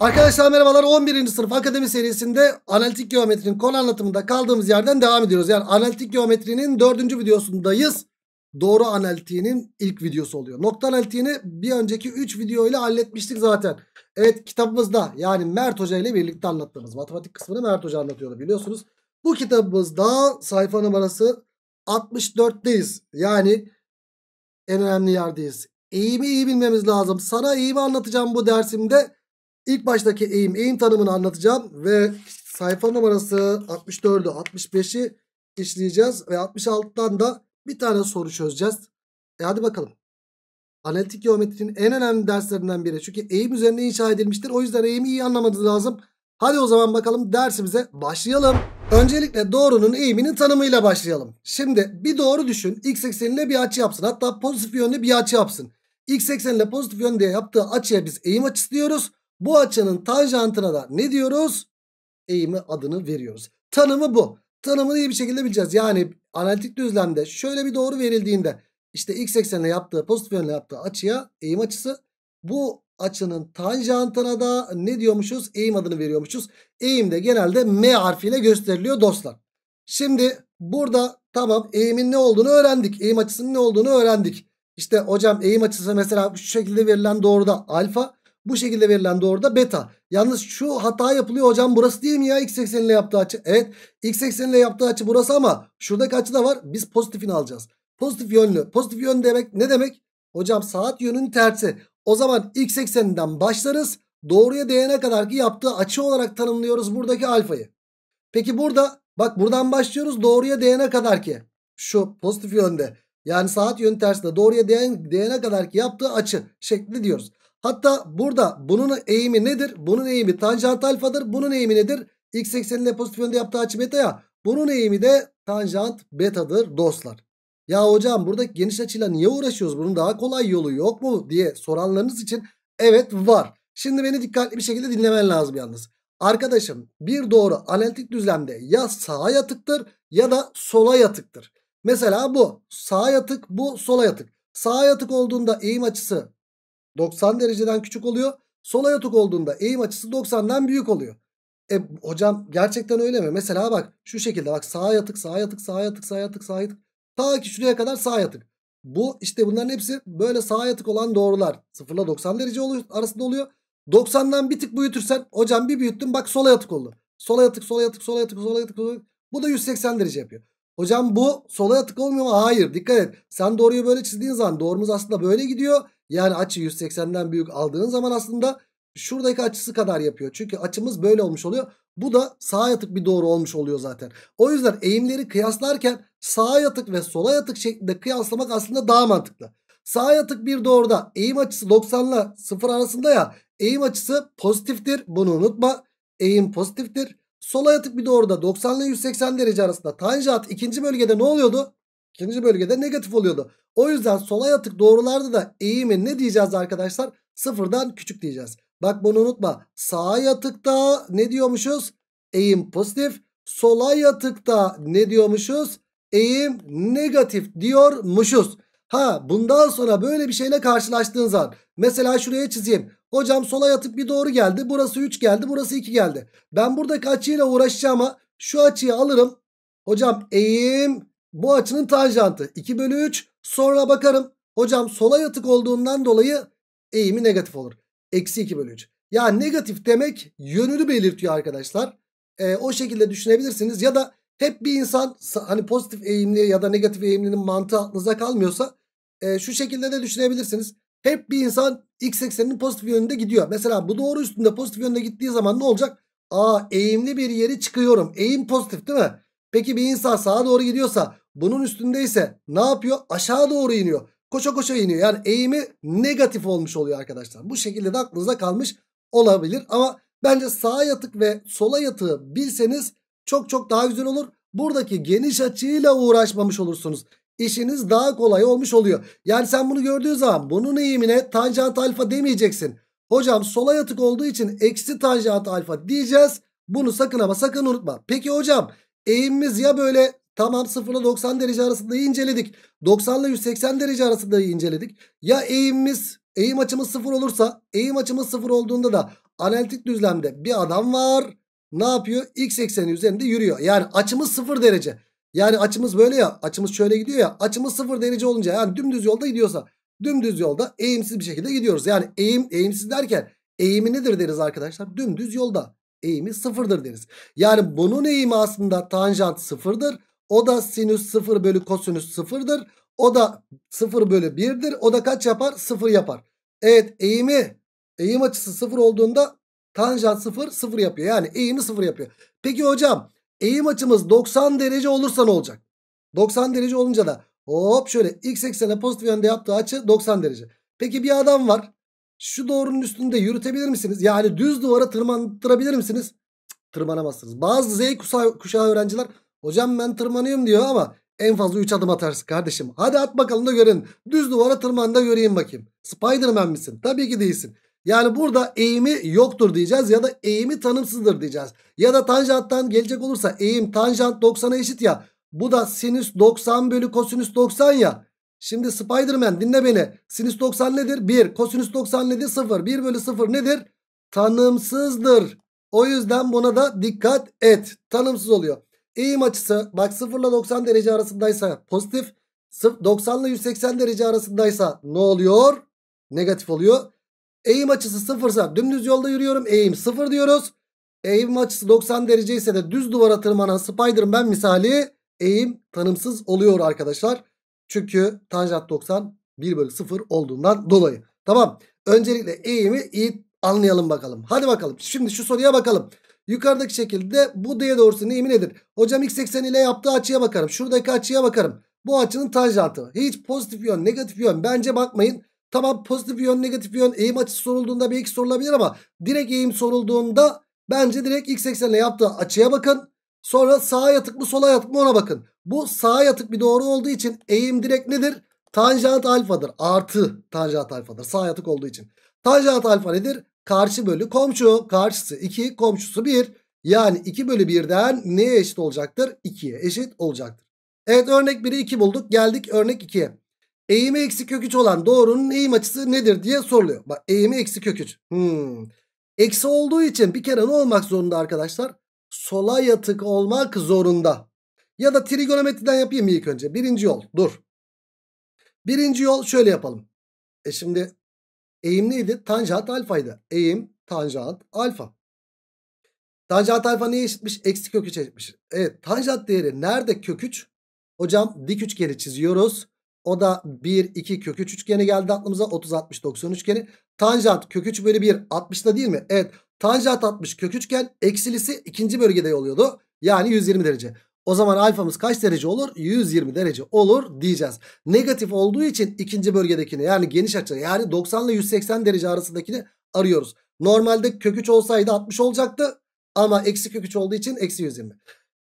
Arkadaşlar merhabalar, 11. sınıf akademi serisinde analitik geometrinin konu anlatımında kaldığımız yerden devam ediyoruz. Yani analitik geometrinin 4. videosundayız. Doğru analitiğinin ilk videosu oluyor. Nokta analitiğini bir önceki 3 video ile halletmiştik zaten. Evet, kitabımızda yani Mert Hoca ile birlikte anlattığımız matematik kısmını Mert Hoca anlatıyordu biliyorsunuz. Bu kitabımızda sayfa numarası 64'teyiz. Yani en önemli yerdeyiz. Eğimi iyi bilmemiz lazım. Sana eğimi anlatacağım bu dersimde. İlk baştaki eğim tanımını anlatacağım ve sayfa numarası 64'ü 65'i işleyeceğiz ve 66'tan da bir tane soru çözeceğiz. Hadi bakalım. Analitik geometrinin en önemli derslerinden biri. Çünkü eğim üzerine inşa edilmiştir. O yüzden eğimi iyi anlamanız lazım. Hadi o zaman bakalım dersimize başlayalım. Öncelikle doğrunun eğiminin tanımıyla başlayalım. Şimdi bir doğru düşün. X ekseniyle bir açı yapsın. Hatta pozitif yönlü bir açı yapsın. X ekseniyle pozitif yönde yaptığı açıya biz eğim açısı diyoruz. Bu açının tanjantına da ne diyoruz? Eğimi adını veriyoruz. Tanımı bu. Tanımını iyi bir şekilde bileceğiz. Yani analitik düzlemde şöyle bir doğru verildiğinde işte x eksenle yaptığı, pozitif yönle yaptığı açıya eğim açısı. Bu açının tanjantına da ne diyormuşuz? Eğim adını veriyormuşuz. Eğim de genelde M harfiyle gösteriliyor dostlar. Şimdi burada tamam, eğimin ne olduğunu öğrendik. Eğim açısının ne olduğunu öğrendik. İşte hocam eğim açısı mesela şu şekilde verilen doğruda alfa. Bu şekilde verilen doğruda beta. Yalnız şu hata yapılıyor hocam, burası değil mi ya x ekseniyle yaptığı açı? Evet, x ekseniyle yaptığı açı burası ama şuradaki açı da var, biz pozitifini alacağız. Pozitif yönlü. Pozitif yön demek ne demek? Hocam saat yönünün tersi. O zaman x ekseninden başlarız. Doğruya değene kadar ki yaptığı açı olarak tanımlıyoruz buradaki alfayı. Peki burada bak, buradan başlıyoruz doğruya değene kadar ki. Şu pozitif yönde yani saat yönü tersinde doğruya değene kadar ki yaptığı açı şekli diyoruz. Hatta burada bunun eğimi nedir? Bunun eğimi tanjant alfadır. Bunun eğimi nedir? X ekseniyle pozitif yönde yaptığı açı beta'ya. Bunun eğimi de tanjant beta'dır dostlar. Ya hocam buradaki geniş açıyla niye uğraşıyoruz? Bunun daha kolay yolu yok mu diye soranlarınız için evet var. Şimdi beni dikkatli bir şekilde dinlemen lazım yalnız. Arkadaşım bir doğru analitik düzlemde ya sağa yatıktır ya da sola yatıktır. Mesela bu sağa yatık, bu sola yatık. Sağa yatık olduğunda eğim açısı 90 dereceden küçük oluyor. Sola yatık olduğunda eğim açısı 90'dan büyük oluyor. Hocam gerçekten öyle mi? Mesela bak şu şekilde, bak sağa yatık, sağa yatık, sağa yatık, sağa yatık, sağa yatık. Ta ki şuraya kadar sağa yatık. Bu işte bunların hepsi böyle sağa yatık olan doğrular. 0 ile 90 derece arasında oluyor. 90'dan bir tık büyütürsen, hocam bir büyüttüm bak sola yatık oldu. Sola yatık, sola yatık, sola yatık, sola yatık, sola yatık. Bu da 180 derece yapıyor. Hocam bu sola yatık olmuyor mu? Hayır, dikkat et. Sen doğruyu böyle çizdiğin zaman doğrumuz aslında böyle gidiyor. Yani açı 180'den büyük aldığın zaman aslında şuradaki açısı kadar yapıyor. Çünkü açımız böyle olmuş oluyor. Bu da sağa yatık bir doğru olmuş oluyor zaten. O yüzden eğimleri kıyaslarken sağa yatık ve sola yatık şeklinde kıyaslamak aslında daha mantıklı. Sağa yatık bir doğruda eğim açısı 90 ile 0 arasında ya. Eğim açısı pozitiftir. Bunu unutma. Eğim pozitiftir. Sola yatık bir doğruda 90 ile 180 derece arasında tanjant ikinci bölgede ne oluyordu? İkinci bölgede negatif oluyordu. O yüzden sola yatık doğrularda da eğimi ne diyeceğiz arkadaşlar? Sıfırdan küçük diyeceğiz. Bak bunu unutma. Sağa yatıkta ne diyormuşuz? Eğim pozitif. Sola yatıkta ne diyormuşuz? Eğim negatif diyormuşuz. Ha, bundan sonra böyle bir şeyle karşılaştığın zaman mesela şuraya çizeyim. Hocam sola yatık bir doğru geldi. Burası 3 geldi. Burası 2 geldi. Ben buradaki açıyla uğraşacağım ama şu açıyı alırım. Hocam eğim bu açının tanjantı 2 bölü 3. Sonra bakarım. Hocam sola yatık olduğundan dolayı eğimi negatif olur. Eksi 2 bölü 3. Ya negatif demek yönünü belirtiyor arkadaşlar. O şekilde düşünebilirsiniz. Ya da hep bir insan hani pozitif eğimli ya da negatif eğimlinin mantığı aklınıza kalmıyorsa şu şekilde de düşünebilirsiniz. Hep bir insan x ekseninin pozitif yönünde gidiyor. Mesela bu doğru üstünde pozitif yönde gittiği zaman ne olacak? Aa, eğimli bir yeri çıkıyorum. Eğim pozitif değil mi? Peki bir insan sağa doğru gidiyorsa bunun üstündeyse ne yapıyor? Aşağı doğru iniyor. Koşa koşa iniyor. Yani eğimi negatif olmuş oluyor arkadaşlar. Bu şekilde de aklınıza kalmış olabilir. Ama bence sağa yatık ve sola yatığı bilseniz çok çok daha güzel olur. Buradaki geniş açıyla uğraşmamış olursunuz. İşiniz daha kolay olmuş oluyor. Yani sen bunu gördüğün zaman bunun eğimine tanjant alfa demeyeceksin. Hocam sola yatık olduğu için eksi tanjant alfa diyeceğiz. Bunu sakın ama sakın unutma. Peki hocam eğimimiz ya böyle tamam 0 ile 90 derece arasında inceledik. 90 ile 180 derece arasında inceledik. Ya eğim açımız 0 olursa, eğim açımız 0 olduğunda da Analitik düzlemde bir adam var. Ne yapıyor? X ekseni üzerinde yürüyor. Yani açımız 0 derece. Yani açımız böyle ya. Açımız şöyle gidiyor ya. Açımız 0 derece olunca, yani dümdüz yolda gidiyorsa, dümdüz yolda eğimsiz bir şekilde gidiyoruz. Yani eğimsiz derken eğimi nedir deriz arkadaşlar? Dümdüz yolda eğimi 0'dır deriz. Yani bunun eğimi aslında tanjant 0'dır. O da sinüs 0 bölü kosinüs 0'dır. O da 0 bölü 1'dir. O da kaç yapar? 0 yapar. Evet, eğim açısı 0 olduğunda tanjant 0, 0 yapıyor. Yani eğimi 0 yapıyor. Peki hocam, eğim açımız 90 derece olursa ne olacak? 90 derece olunca da hop şöyle x eksene pozitif yönde yaptığı açı 90 derece. Peki bir adam var. Şu doğrunun üstünde yürütebilir misiniz? Yani düz duvara tırmandırabilir misiniz? Cık, tırmanamazsınız. Bazı Z kuşağı öğrenciler, hocam ben tırmanıyorum diyor ama en fazla 3 adım atarsın kardeşim. Hadi at bakalım da görün. Düz duvara tırman da göreyim bakayım. Spiderman misin? Tabii ki değilsin. Yani burada eğimi yoktur diyeceğiz ya da eğimi tanımsızdır diyeceğiz. Ya da tanjanttan gelecek olursa eğim tanjant 90'a eşit ya. Bu da sinüs 90 bölü kosinüs 90 ya. Şimdi Spiderman dinle beni. Sinüs 90 nedir? 1. Kosinüs 90 nedir? 0. 1 bölü 0 nedir? Tanımsızdır. O yüzden buna da dikkat et. Tanımsız oluyor. Eğim açısı bak 0 ile 90 derece arasındaysa pozitif. 90 ile 180 derece arasındaysa ne oluyor? Negatif oluyor. Eğim açısı 0 ise dümdüz yolda yürüyorum. Eğim 0 diyoruz. Eğim açısı 90 derece ise de düz duvara tırmanan Spiderman misali eğim tanımsız oluyor arkadaşlar. Çünkü tanjant 90 1 bölü 0 olduğundan dolayı. Tamam. Öncelikle eğimi iyi anlayalım bakalım. Hadi bakalım. Şimdi şu soruya bakalım. Yukarıdaki şekilde bu D'ye doğrusunun eğimi nedir? Hocam x ekseni ile yaptığı açıya bakarım. Şuradaki açıya bakarım. Bu açının tanjantı. Hiç pozitif yön, negatif yön bence bakmayın. Tamam, pozitif yön, negatif yön eğim açısı sorulduğunda belki sorulabilir ama direkt eğim sorulduğunda bence direkt x ekseni ile yaptığı açıya bakın. Sonra sağa yatık mı sola yatık mı ona bakın. Bu sağa yatık bir doğru olduğu için eğim direkt nedir? Tanjant alfadır. Artı tanjant alfadır. Sağa yatık olduğu için. Tanjant alfa nedir? Karşı bölü komşu. Karşısı 2, komşusu 1. Yani 2 bölü 1'den neye eşit olacaktır? 2'ye eşit olacaktır. Evet, örnek 1'i 2 bulduk. Geldik örnek 2'ye. Eğimi eksi köküç olan doğrunun eğim açısı nedir diye soruluyor. Bak, eğimi eksi köküç. Eksi olduğu için bir kere ne olmak zorunda arkadaşlar? Sola yatık olmak zorunda. Ya da trigonometriden yapayım ilk önce. Birinci yol. Dur. Birinci yol şöyle yapalım. Şimdi eğim neydi? Tanjant alfaydı. Eğim tanjant alfa. Tanjant alfa neye eşitmiş? Eksi kök 3'e eşitmiş. Evet. Tanjant değeri nerede kök 3? Hocam dik üçgeni çiziyoruz. O da 1, 2, kök 3 üçgeni geldi aklımıza. 30, 60, 90 üçgeni. Tanjant kök 3 bölü 1. 60'da değil mi? Evet. Tanjant 60 kök üçgen. Eksilisi ikinci bölgede oluyordu. Yani 120 derece. O zaman alfamız kaç derece olur? 120 derece olur diyeceğiz. Negatif olduğu için ikinci bölgedekini, yani geniş açı, yani 90 ile 180 derece arasındakini arıyoruz. Normalde kök 3 olsaydı 60 olacaktı ama eksi kök 3 olduğu için eksi 120.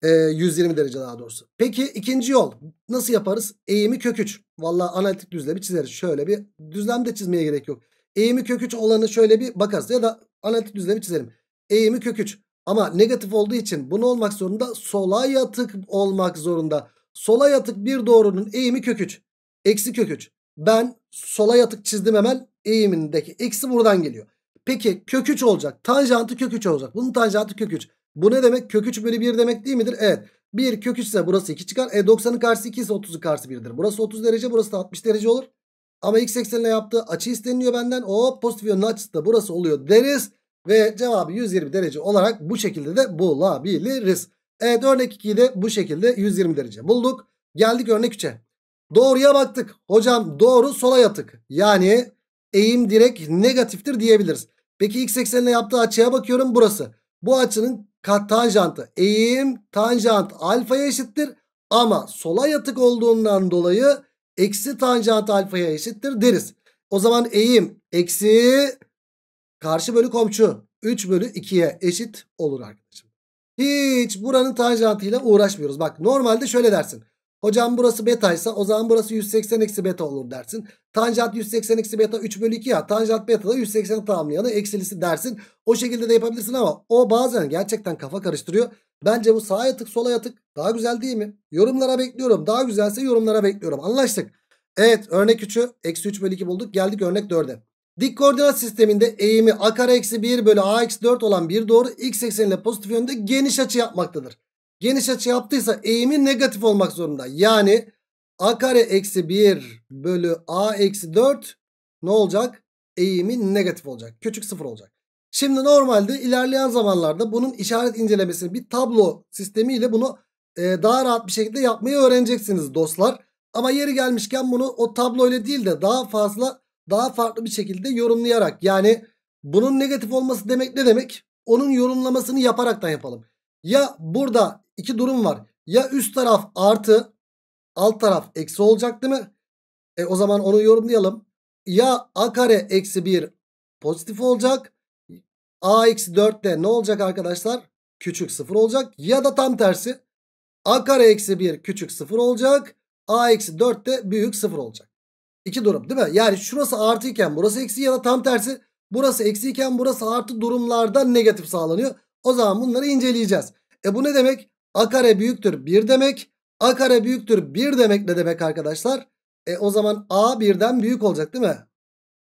120 derece daha doğrusu. Peki ikinci yol nasıl yaparız? Eğimi kök 3. Valla analitik düzlemi çizeriz. Şöyle bir düzlem de çizmeye gerek yok. Eğimi kök 3 olanı şöyle bir bakarız ya da analitik düzlemi çizelim. Eğimi kök 3. Ama negatif olduğu için bunu olmak zorunda, sola yatık olmak zorunda. Sola yatık bir doğrunun eğimi kök 3. Eksi kök 3. Ben sola yatık çizdim hemen. Eğimindeki eksi buradan geliyor. Peki kök 3 olacak. Tanjantı kök 3 olacak. Bunun tanjantı kök 3. Bu ne demek? Kök 3 bölü 1 demek değil midir? Evet. 1 kök 3 ise burası 2 çıkar. 90'ın karşısı 2 ise 30'un karşısı 1'dir. Burası 30 derece, burası da 60 derece olur. Ama x eksenine yaptığı açı isteniliyor benden. O pozitif yönlü açısı da burası oluyor deriz. Ve cevabı 120 derece olarak bu şekilde de bulabiliriz. Evet, örnek 2'yi de bu şekilde 120 derece bulduk. Geldik örnek 3'e. Doğruya baktık. Hocam doğru sola yatık. Yani eğim direkt negatiftir diyebiliriz. Peki x eksenine yaptığı açıya bakıyorum, burası. Bu açının tanjantı. Eğim tanjant alfaya eşittir. Ama sola yatık olduğundan dolayı eksi tanjant alfaya eşittir deriz. O zaman eğim eksi... karşı bölü komşu 3 bölü 2'ye eşit olur arkadaşım. Hiç buranın tanjantıyla uğraşmıyoruz. Bak, normalde şöyle dersin. Hocam burası betaysa o zaman burası 180 eksi beta olur dersin. Tanjant 180 eksi beta 3 bölü 2 ya. Tanjant beta da 180 tamamlayanı eksilisi dersin. O şekilde de yapabilirsin ama o bazen gerçekten kafa karıştırıyor. Bence bu sağa yatık sola yatık daha güzel değil mi? Yorumlara bekliyorum. Daha güzelse yorumlara bekliyorum. Anlaştık. Evet, örnek 3'ü eksi 3 bölü 2 bulduk. Geldik örnek 4'e. Dik koordinat sisteminde eğimi a kare eksi 1 bölü a eksi 4 olan bir doğru x ekseniyle pozitif yönde geniş açı yapmaktadır. Geniş açı yaptıysa eğimi negatif olmak zorunda. Yani a kare eksi 1 bölü a eksi 4 ne olacak? Eğimi negatif olacak. Küçük sıfır olacak. Şimdi normalde ilerleyen zamanlarda bunun işaret incelemesini bir tablo sistemiyle bunu daha rahat bir şekilde yapmayı öğreneceksiniz dostlar. Ama yeri gelmişken bunu o tablo ile değil de daha farklı bir şekilde yorumlayarak, yani bunun negatif olması demek ne demek? Onun yorumlamasını yaparaktan yapalım. Ya burada iki durum var. Ya üst taraf artı, alt taraf eksi olacak değil mi? O zaman onu yorumlayalım. Ya a kare eksi 1 pozitif olacak. A eksi 4 de ne olacak arkadaşlar? Küçük 0 olacak. Ya da tam tersi. A kare eksi 1 küçük 0 olacak. A eksi 4 de büyük 0 olacak. İki durum değil mi? Yani şurası artı iken burası eksi, ya da tam tersi burası eksi iken burası artı durumlarda negatif sağlanıyor. O zaman bunları inceleyeceğiz. Bu ne demek? A kare büyüktür 1 demek. A kare büyüktür 1 demek ne demek arkadaşlar? O zaman A 1'den büyük olacak değil mi?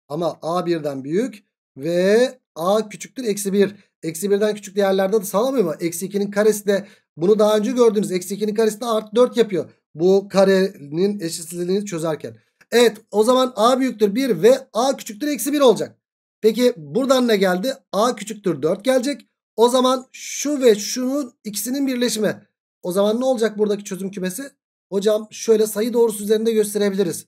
Ama A 1'den büyük ve A küçüktür eksi 1. Eksi 1'den küçük değerlerde de sağlamıyor mu? Eksi 2'nin karesi de, bunu daha önce gördünüz. Eksi 2'nin karesi de artı 4 yapıyor. Bu karenin eşitsizliğini çözerken. Evet, o zaman A büyüktür 1 ve A küçüktür eksi 1 olacak. Peki buradan ne geldi? A küçüktür 4 gelecek. O zaman şu ve şunun ikisinin birleşimi. O zaman ne olacak buradaki çözüm kümesi? Hocam şöyle sayı doğrusu üzerinde gösterebiliriz.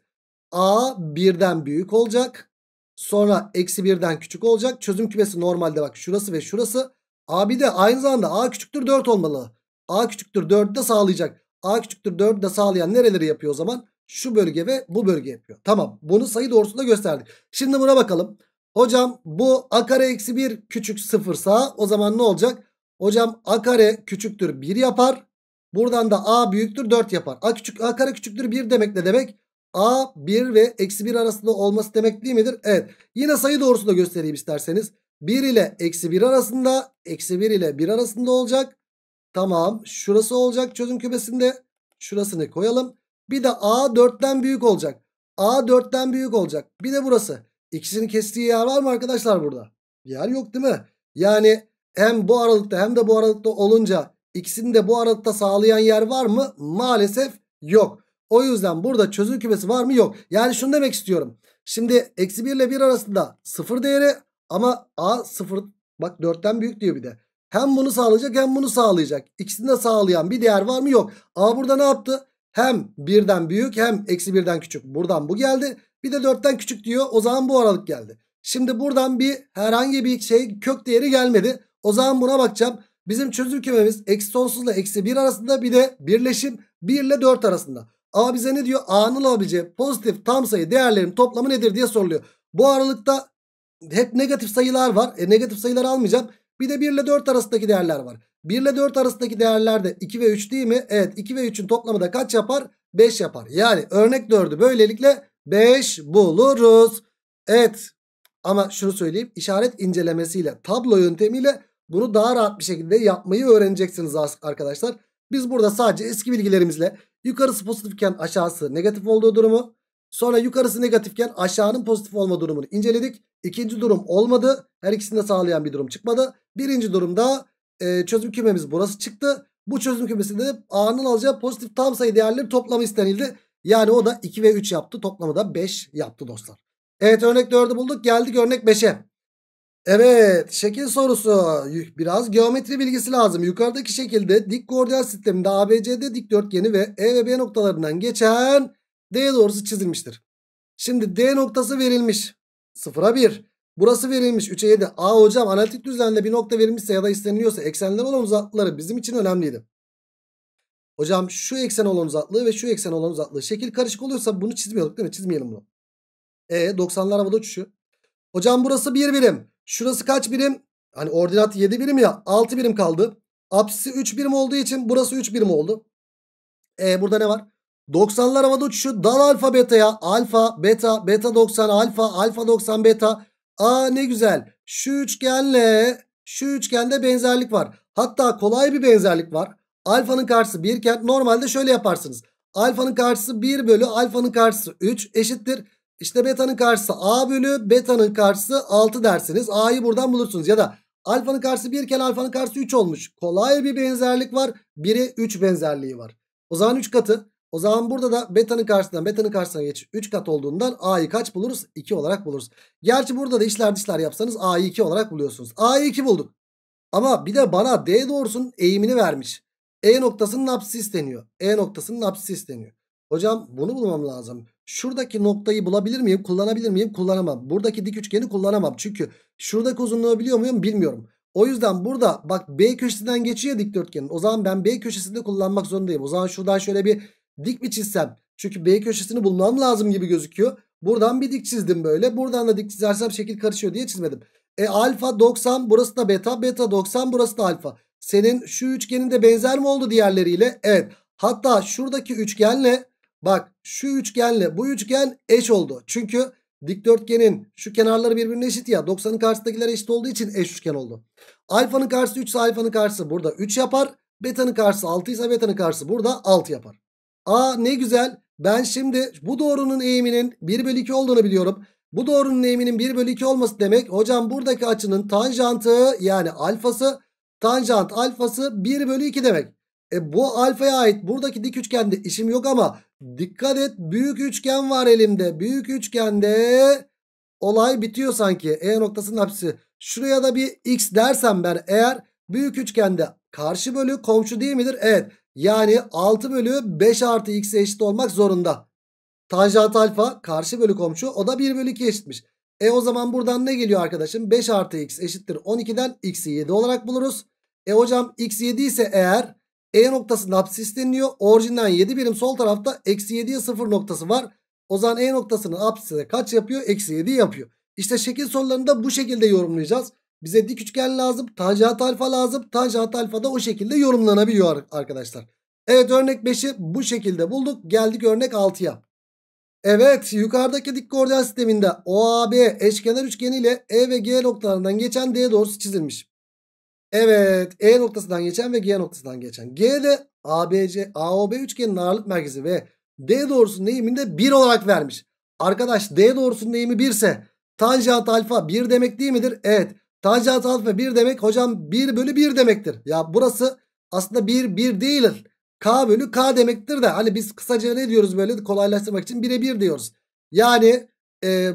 A 1'den büyük olacak. Sonra eksi 1'den küçük olacak. Çözüm kümesi normalde bak şurası ve şurası. A bir de aynı zamanda A küçüktür 4 olmalı. A küçüktür 4'ü de sağlayacak. A küçüktür 4'ü de sağlayan nereleri yapıyor o zaman? Şu bölge ve bu bölge yapıyor. Tamam, bunu sayı doğrusunda gösterdik. Şimdi buna bakalım. Hocam bu a kare eksi 1 küçük 0'sa o zaman ne olacak? Hocam a kare küçüktür 1 yapar. Buradan da a büyüktür 4 yapar. A kare küçüktür 1 demek ne demek? A 1 ve eksi 1 arasında olması demek değil midir? Evet. Yine sayı doğrusunda göstereyim isterseniz. 1 ile eksi 1 arasında, eksi 1 ile 1 arasında olacak. Tamam, şurası olacak çözüm kümesinde. Şurasını koyalım. Bir de a 4'ten büyük olacak. A 4'ten büyük olacak. Bir de burası. İkisini kestiği yer var mı arkadaşlar burada? Yer yok değil mi? Yani hem bu aralıkta hem de bu aralıkta olunca ikisini de bu aralıkta sağlayan yer var mı? Maalesef yok. O yüzden burada çözüm kümesi var mı? Yok. Yani şunu demek istiyorum. Şimdi eksi 1 ile 1 arasında 0 değeri, ama a 0, bak 4'ten büyük diyor bir de. Hem bunu sağlayacak hem bunu sağlayacak. İkisini de sağlayan bir değer var mı? Yok. A burada ne yaptı? Hem 1'den büyük hem eksi 1'den küçük. Buradan bu geldi. Bir de 4'ten küçük diyor. O zaman bu aralık geldi. Şimdi buradan herhangi bir şey, kök değeri gelmedi. O zaman buna bakacağım. Bizim çözüm kümemiz eksi sonsuzla eksi 1 arasında, bir de birleşim 1 ile 4 arasında. A bize ne diyor? A'nın olabileceği pozitif tam sayı değerlerin toplamı nedir diye soruluyor. Bu aralıkta hep negatif sayılar var. Negatif sayıları almayacağım. Bir de 1 ile 4 arasındaki değerler var. 1 ile 4 arasındaki değerler de 2 ve 3 değil mi? Evet, 2 ve 3'ün toplamı da kaç yapar? 5 yapar. Yani örnek 4'ü böylelikle 5 buluruz. Evet, ama şunu söyleyeyim, işaret incelemesiyle, tablo yöntemiyle bunu daha rahat bir şekilde yapmayı öğreneceksiniz arkadaşlar. Biz burada sadece eski bilgilerimizle yukarısı pozitifken aşağısı negatif olduğu durumu, sonra yukarısı negatifken aşağının pozitif olma durumunu inceledik. İkinci durum olmadı. Her ikisini de sağlayan bir durum çıkmadı. Birinci durumda çözüm kümemiz burası çıktı. Bu çözüm kümesinde de A'nın alacağı pozitif tam sayı değerleri toplamı istenildi. Yani o da 2 ve 3 yaptı. Toplamı da 5 yaptı dostlar. Evet, örnek 4'ü bulduk. Geldik örnek 5'e. Evet, şekil sorusu. Biraz geometri bilgisi lazım. Yukarıdaki şekilde dik koordinat sisteminde ABCD dikdörtgeni ve E ve B noktalarından geçen D doğrusu çizilmiştir. Şimdi D noktası verilmiş. 0'a 1. Burası verilmiş 3'e 7. Aa hocam, analitik düzlemde bir nokta verilmişse ya da isteniliyorsa eksenler olan uzaklıkları bizim için önemliydi. Hocam şu eksen olan uzaklığı ve şu eksen olan uzaklığı. Şekil karışık oluyorsa bunu çizmiyorduk değil mi? Çizmeyelim bunu. 90'lar havada uçuşuyor. Hocam burası 1 birim. Şurası kaç birim? Hani ordinat 7 birim ya, 6 birim kaldı. Apsisi 3 birim olduğu için burası 3 birim oldu. Burada ne var? 90'lar havada uçuşu, dal alfa beta'ya, alfa beta, beta 90 alfa, alfa 90 beta. Aa ne güzel, şu üçgenle şu üçgende benzerlik var. Hatta kolay bir benzerlik var. Alfanın karşısı 1 iken normalde şöyle yaparsınız. Alfanın karşısı 1 bölü alfanın karşısı 3 eşittir. İşte beta'nın karşısı a bölü beta'nın karşısı 6 dersiniz. A'yı buradan bulursunuz. Ya da alfanın karşısı 1 kere alfanın karşısı 3 olmuş. Kolay bir benzerlik var. 1'e 3 benzerliği var. O zaman 3 katı. O zaman burada da beta'nın karşısından beta'nın karşısına geç 3 kat olduğundan a'yı kaç buluruz? 2 olarak buluruz. Gerçi burada da işler dışlar yapsanız a'yı 2 olarak buluyorsunuz. A'yı 2 bulduk. Ama bir de bana d doğrusunun eğimini vermiş. E noktasının apsisi isteniyor. E noktasının apsisi isteniyor. Hocam bunu bulmam lazım. Şuradaki noktayı bulabilir miyim? Kullanabilir miyim? Kullanamam. Buradaki dik üçgeni kullanamam. Çünkü şuradaki uzunluğu biliyor muyum? Bilmiyorum. O yüzden burada bak B köşesinden geçiyor dikdörtgenin. O zaman ben B köşesinde kullanmak zorundayım. O zaman şuradan şöyle bir dik mi çizsem? Çünkü B köşesini bulmam lazım gibi gözüküyor. Buradan bir dik çizdim böyle. Buradan da dik çizersem şekil karışıyor diye çizmedim. Alfa 90 burası da beta. Beta 90 burası da alfa. Senin şu üçgenin de benzer mi oldu diğerleriyle? Evet. Hatta şuradaki üçgenle bak şu üçgenle bu üçgen eş oldu. Çünkü dikdörtgenin şu kenarları birbirine eşit ya. 90'ın karşısındakiler eşit olduğu için eş üçgen oldu. Alfanın karşısı 3 ise alfanın karşısı burada 3 yapar. Beta'nın karşısı 6 ise beta'nın karşısı burada 6 yapar. Aa ne güzel. Ben şimdi bu doğrunun eğiminin 1 bölü 2 olduğunu biliyorum. Bu doğrunun eğiminin 1 bölü 2 olması demek. Hocam buradaki açının tanjantı yani alfası. Tanjant alfası 1 bölü 2 demek. Bu alfaya ait buradaki dik üçgende işim yok ama dikkat et büyük üçgen var elimde. Büyük üçgende olay bitiyor sanki. E noktasının apsisi. Şuraya da bir x dersem ben eğer büyük üçgende karşı bölü komşu değil midir? Evet. Yani 6 bölü 5 artı x'e eşit olmak zorunda. Tanjant alfa karşı bölü komşu o da 1 bölü 2 eşitmiş. O zaman buradan ne geliyor arkadaşım? 5 artı x eşittir 12'den x'i 7 olarak buluruz. Hocam x 7 ise eğer e noktasının apsisi deniliyor. Orijinden 7 birim sol tarafta eksi 7'ye 0 noktası var. O zaman e noktasının apsisi de kaç yapıyor? Eksi 7 yapıyor. İşte şekil sorularını da bu şekilde yorumlayacağız. Bize dik üçgen lazım. Tanjant alfa lazım. Tanjant alfa da o şekilde yorumlanabiliyor arkadaşlar. Evet örnek 5'i bu şekilde bulduk. Geldik örnek 6'ya. Evet yukarıdaki dik koordinat sisteminde OAB eşkenar üçgeniyle E ve G noktalarından geçen D doğrusu çizilmiş. Evet E noktasından geçen ve G noktasından geçen. G de AOB üçgenin ağırlık merkezi ve D doğrusunun eğiminde 1 olarak vermiş. Arkadaş D doğrusunun eğimi 1 ise tanjant alfa 1 demek değil midir? Evet tanjant alfa 1 demek hocam 1 bölü 1 demektir. Ya burası aslında 1 değildir. K bölü K demektir de hani biz kısaca ne diyoruz böyle kolaylaştırmak için 1'e 1 diyoruz. Yani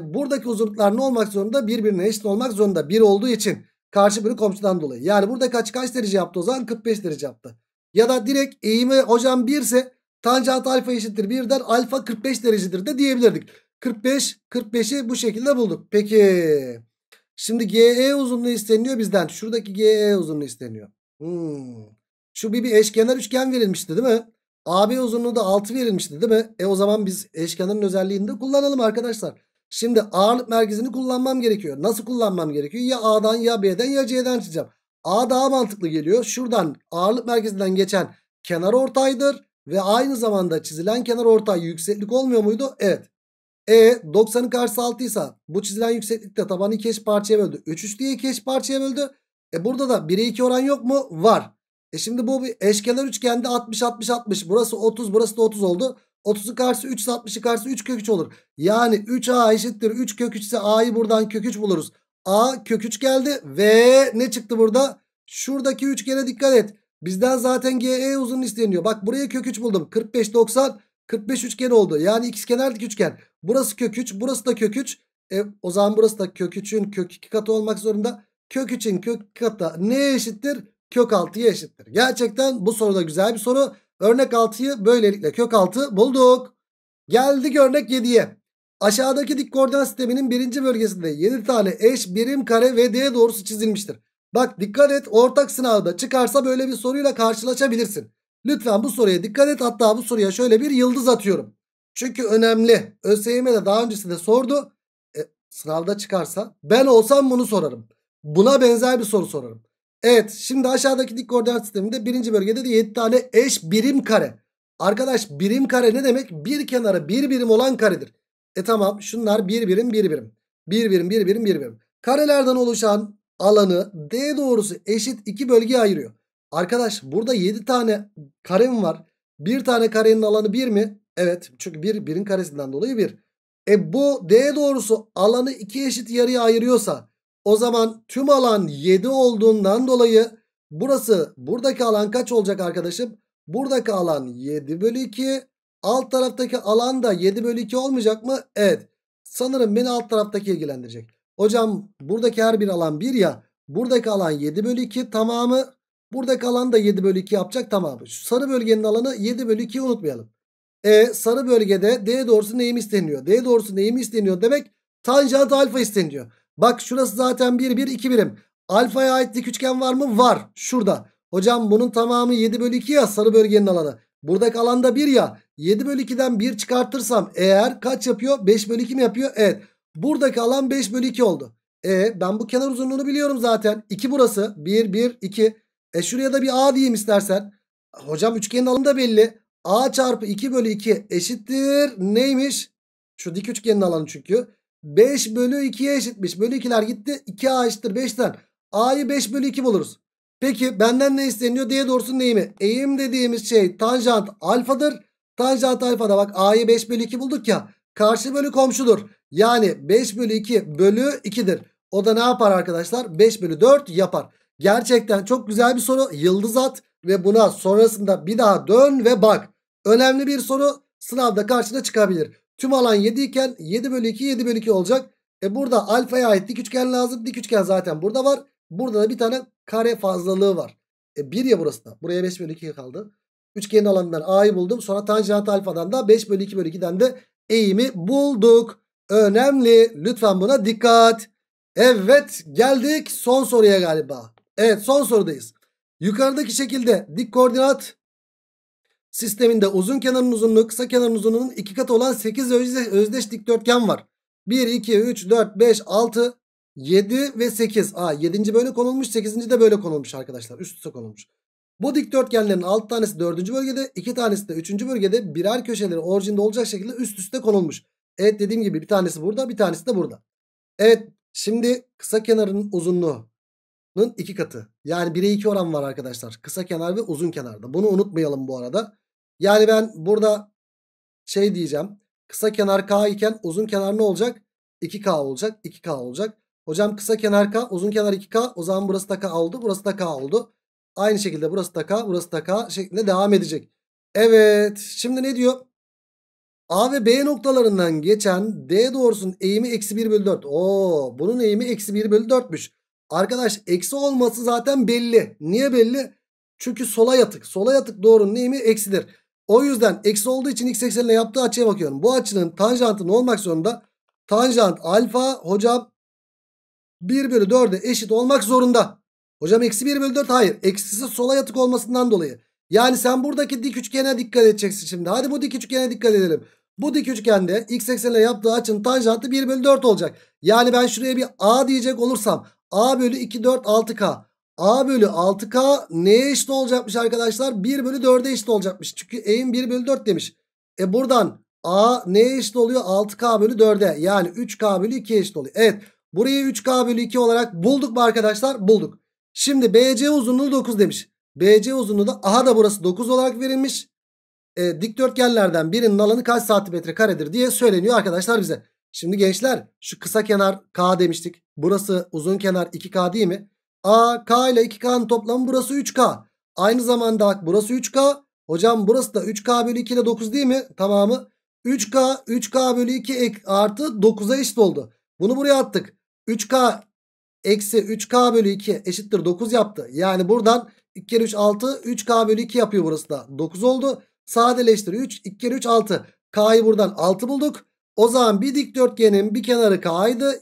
buradaki uzunluklar ne olmak zorunda? Birbirine eşit olmak zorunda 1 olduğu için. Karşı bölü komşudan dolayı. Yani burada kaç derece yaptı o zaman? 45 derece yaptı. Ya da direkt eğimi hocam 1 ise tanjant alfa eşittir 1'den alfa 45 derecedir de diyebilirdik. 45'i bu şekilde bulduk. Peki. Şimdi GE uzunluğu isteniyor bizden. Şuradaki GE uzunluğu isteniyor. Şu bir eşkenar üçgen verilmişti değil mi? AB uzunluğu da 6 verilmişti değil mi? O zaman biz eşkenarın özelliğini de kullanalım arkadaşlar. Şimdi ağırlık merkezini kullanmam gerekiyor. Nasıl kullanmam gerekiyor? Ya A'dan ya B'den ya C'den çizeceğim. A daha mantıklı geliyor. Şuradan ağırlık merkezinden geçen kenar ortaydır. Ve aynı zamanda çizilen kenar ortay yükseklik olmuyor muydu? Evet. 90'ın karşısı 6 ise bu çizilen yükseklik de tabanı 2 eş parçaya böldü. 3 diye 2 eş parçaya böldü. Burada da 1'e 2 oran yok mu? Var. Şimdi bu bir eşkenar üçgende 60. Burası 30 burası da 30 oldu. 30'un karşısı 3 ise 60'ın karşısı 3 kök 3 olur. Yani 3a eşittir 3 kök 3 ise a'yı buradan kök 3 buluruz. A kök 3 geldi ve ne çıktı burada? Şuradaki üçgene dikkat et. Bizden zaten GE uzunluğu isteniyor. Bak buraya kök 3 buldum. 45 üçgen oldu. Yani ikizkenar dik üçgen. Burası kök 3 burası da kök 3. O zaman burası da kök 3'ün kök 2 katı olmak zorunda. Kök 3'ün kök 2 katı neye eşittir? Kök 6'ya eşittir. Gerçekten bu soru da güzel bir soru. Örnek 6'yı böylelikle kök 6 bulduk. Geldik örnek 7'ye. Aşağıdaki dik koordinat sisteminin birinci bölgesinde 7 tane eş birim kare ve D doğrusu çizilmiştir. Bak dikkat et ortak sınavda çıkarsa böyle bir soruyla karşılaşabilirsin. Lütfen bu soruya dikkat et. Hatta bu soruya şöyle bir yıldız atıyorum. Çünkü önemli. ÖSYM'de daha öncesinde sordu. Sınavda çıkarsa ben olsam bunu sorarım. Buna benzer bir soru sorarım. Evet şimdi aşağıdaki dik koordinat sisteminde birinci bölgede de 7 tane eş birim kare. Arkadaş birim kare ne demek? Bir kenara bir birim olan karedir. Tamam şunlar bir birim bir birim. Bir birim bir birim bir birim. Karelerden oluşan alanı D doğrusu eşit 2 bölgeye ayırıyor. Arkadaş burada 7 tane karem var. Bir tane karenin alanı 1 mi? Evet çünkü 1 birin karesinden dolayı 1. Bu D doğrusu alanı 2 eşit yarıya ayırıyorsa o zaman tüm alan 7 olduğundan dolayı burası, buradaki alan kaç olacak arkadaşım? Buradaki alan 7 bölü 2. Alt taraftaki alan da 7 bölü 2 olmayacak mı? Evet. Sanırım beni alt taraftaki ilgilendirecek. Hocam buradaki her bir alan 1 ya. Buradaki alan 7 bölü 2 tamamı. Buradaki alan da 7 bölü 2 yapacak tamamı. Şu sarı bölgenin alanı 7 bölü 2'yi unutmayalım. Sarı bölgede D doğrusu neyim isteniyor? D doğrusu neyim isteniyor demek? Tanjant alfa isteniyor. Bak şurası zaten 1 1 2 birim. Alfaya ait dik üçgen var mı? Var. Şurada. Hocam bunun tamamı 7 bölü 2 ya, sarı bölgenin alanı. Buradaki alanda 1 ya. 7 bölü 2'den 1 çıkartırsam eğer kaç yapıyor? 5 bölü 2 mi yapıyor? Evet. Buradaki alan 5 bölü 2 oldu. Ben bu kenar uzunluğunu biliyorum zaten. 2 burası. 1 1 2. Şuraya da bir A diyeyim istersen. Hocam üçgenin alanı da belli. A çarpı 2 bölü 2 eşittir. Neymiş? Şu dik üçgenin alanı çünkü. 5 bölü 2'ye eşitmiş. Bölü 2'ler gitti. 2A eşittir 5'ten. A'yı 5 bölü 2 buluruz. Peki benden ne isteniyor? D doğrusunun eğimi. Eğim dediğimiz şey tanjant alfadır. Tanjant alfada bak A'yı 5 bölü 2 bulduk ya. Karşı bölü komşudur. Yani 5 bölü 2 bölü 2'dir. O da ne yapar arkadaşlar? 5 bölü 4 yapar. Gerçekten çok güzel bir soru. Yıldız at ve buna sonrasında bir daha dön ve bak. Önemli bir soru, sınavda karşına çıkabilir. Tüm alan 7 iken 7 bölü 2 7 bölü 2 olacak. Burada alfaya ait dik üçgen lazım. Dik üçgen zaten burada var. Burada da bir tane kare fazlalığı var. 1 ya burası da. Buraya 5 bölü 2 kaldı. Üçgenin alanından A'yı buldum. Sonra tanjant alfadan da 5 bölü 2 bölü 2'den de eğimi bulduk. Önemli. Lütfen buna dikkat. Evet, geldik son soruya galiba. Evet, son sorudayız. Yukarıdaki şekilde dik koordinat sisteminde uzun kenarın uzunluğu kısa kenarın uzunluğunun 2 katı olan 8 özdeş dikdörtgen var. 1, 2, 3, 4, 5, 6, 7 ve 8. 7. böyle konulmuş, 8. de böyle konulmuş arkadaşlar. Üst üste konulmuş. Bu dikdörtgenlerin 6 tanesi 4. bölgede, 2 tanesi de 3. bölgede birer köşeleri orijinde olacak şekilde üst üste konulmuş. Evet, dediğim gibi bir tanesi burada, bir tanesi de burada. Evet, şimdi kısa kenarın uzunluğunun 2 katı. Yani 1'e 2 oran var arkadaşlar. Kısa kenar ve uzun kenarda. Bunu unutmayalım bu arada. Yani ben burada şey diyeceğim. Kısa kenar K iken uzun kenar ne olacak? 2K olacak. 2K olacak. Hocam kısa kenar K, uzun kenar 2K. O zaman burası da K oldu. Burası da K oldu. Aynı şekilde burası da K, burası da K şeklinde devam edecek. Evet. Şimdi ne diyor? A ve B noktalarından geçen D doğrusunun eğimi eksi 1 bölü 4. Bunun eğimi eksi 1 bölü 4'müş. Arkadaş eksi olması zaten belli. Niye belli? Çünkü sola yatık. Sola yatık doğrunun eğimi eksidir. O yüzden eksi olduğu için x eksenine yaptığı açıya bakıyorum. Bu açının tanjantı ne olmak zorunda? Tanjant alfa hocam 1 bölü 4'e eşit olmak zorunda. Hocam eksi 1 bölü 4 hayır. Eksisi sola yatık olmasından dolayı. Yani sen buradaki dik üçgene dikkat edeceksin şimdi. Hadi bu dik üçgene dikkat edelim. Bu dik üçgende x eksenine yaptığı açının tanjantı 1 bölü 4 olacak. Yani ben şuraya bir a diyecek olursam a bölü 2 4 6k. A bölü 6K neye eşit olacakmış arkadaşlar? 1 bölü 4'e eşit olacakmış. Çünkü eğim 1 bölü 4 demiş. Buradan A neye eşit oluyor? 6K bölü 4'e. Yani 3K bölü 2'ye eşit oluyor. Evet. Burayı 3K bölü 2 olarak bulduk mu arkadaşlar? Bulduk. Şimdi BC uzunluğu 9 demiş. BC uzunluğu da aha da burası 9 olarak verilmiş. Dikdörtgenlerden birinin alanı kaç santimetre karedir diye söyleniyor arkadaşlar bize. Şimdi gençler şu kısa kenar K demiştik. Burası uzun kenar 2K değil mi? K ile 2K'nın toplamı burası 3K. Aynı zamanda burası 3K. Hocam burası da 3K bölü 2 ile 9 değil mi? Tamamı 3K. 3K bölü 2 artı 9'a eşit oldu. Bunu buraya attık. 3K eksi 3K bölü 2 eşittir 9 yaptı. Yani buradan 2 kere 3 6. 3K bölü 2 yapıyor burası da. 9 oldu. Sadeleştir 3. 2 kere 3 6. K'yı buradan 6 bulduk. O zaman bir dikdörtgenin bir kenarı K'ydı.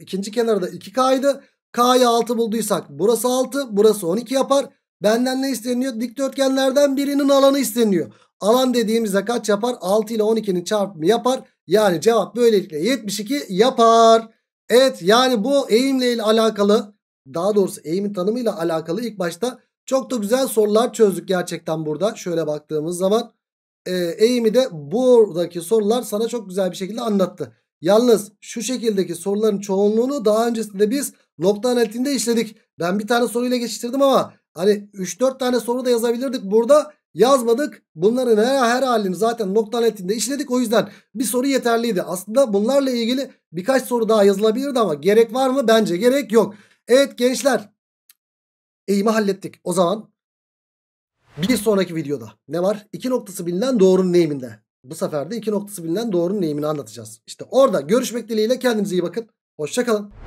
İkinci kenarı da 2K'ydı. K'ya 6 bulduysak burası 6, burası 12 yapar. Benden ne isteniyor? Dikdörtgenlerden birinin alanı isteniyor. Alan dediğimizde kaç yapar? 6 ile 12'nin çarpımı yapar. Yani cevap böylelikle 72 yapar. Evet, yani bu eğimle alakalı, daha doğrusu eğimin tanımıyla alakalı ilk başta çok da güzel sorular çözdük gerçekten burada. Şöyle baktığımız zaman eğimi de buradaki sorular sana çok güzel bir şekilde anlattı. Yalnız şu şekildeki soruların çoğunluğunu daha öncesinde biz nokta analitiğinde işledik. Ben bir tane soruyla geçiştirdim ama hani 3-4 tane soru da yazabilirdik burada. yazmadık. Bunların her halini zaten nokta analizinde işledik. O yüzden bir soru yeterliydi. Aslında bunlarla ilgili birkaç soru daha yazılabilirdi ama gerek var mı? Bence gerek yok. Evet gençler, eğimi hallettik. O zaman bir sonraki videoda ne var? 2 noktası bilinen doğrunun eğiminde. Bu sefer de 2 noktası bilinen doğrunun eğimini anlatacağız. İşte orada görüşmek dileğiyle, kendinize iyi bakın. Hoşça kalın.